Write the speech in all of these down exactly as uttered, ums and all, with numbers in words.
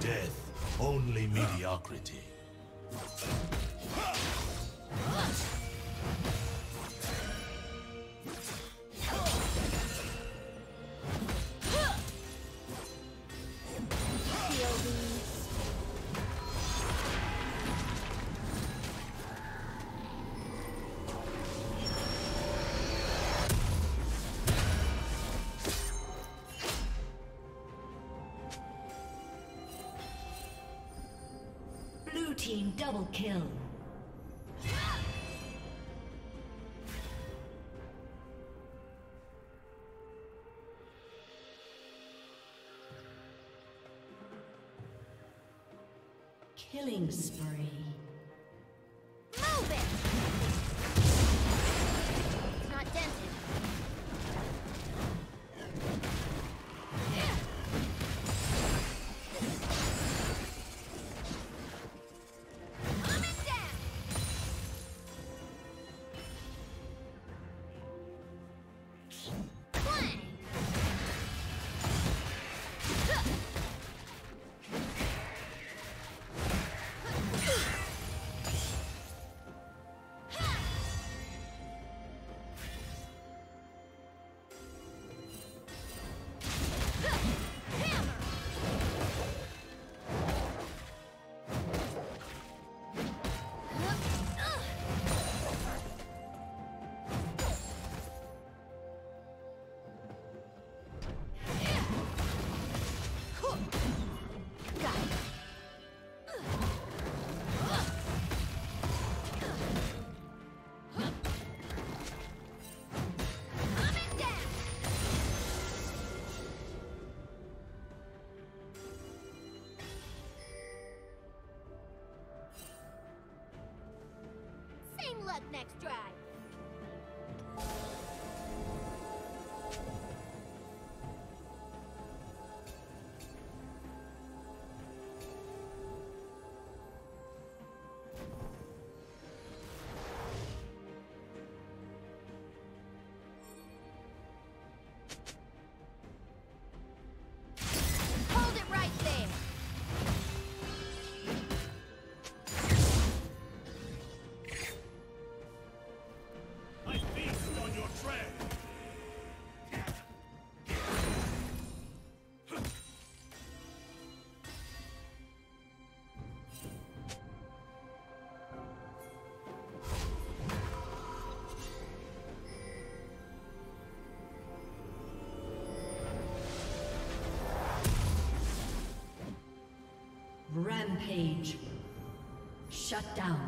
Death, only mediocrity. Team double kill. Killing spree. Next drive. Rampage. Shut down.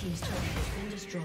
team's turret has been destroyed.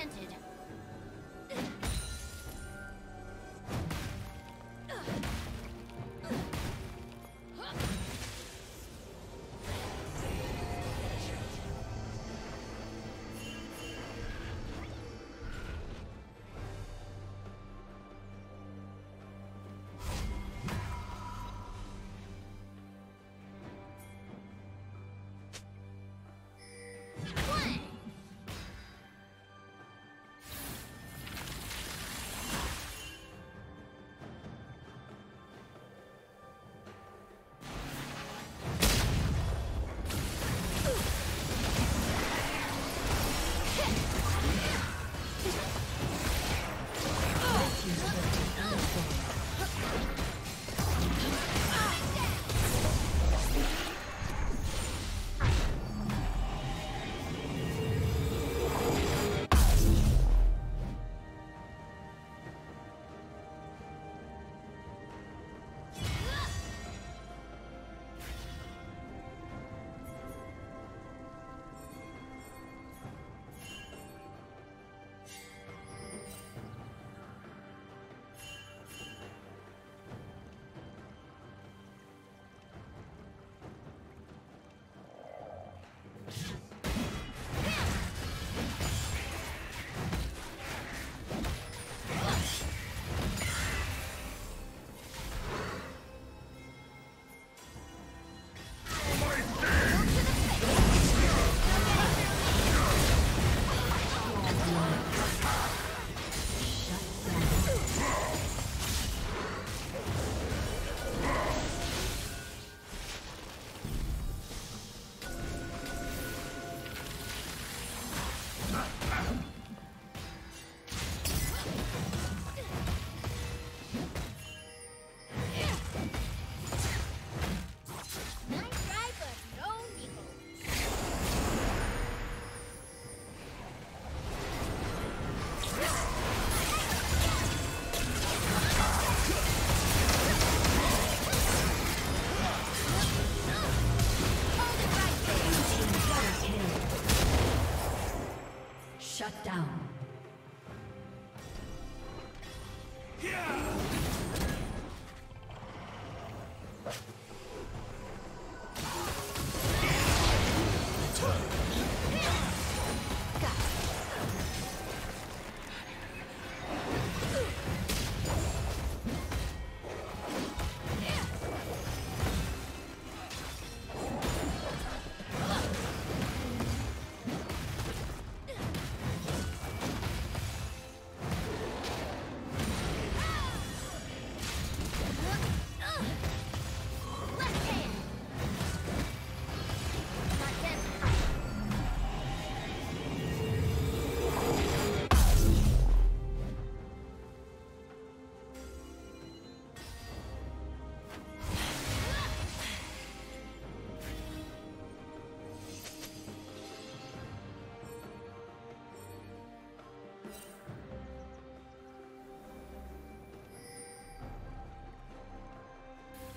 Dented.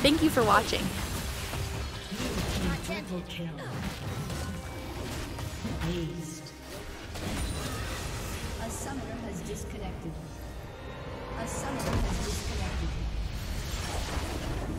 Thank you for watching. A summoner has disconnected. A summoner has disconnected.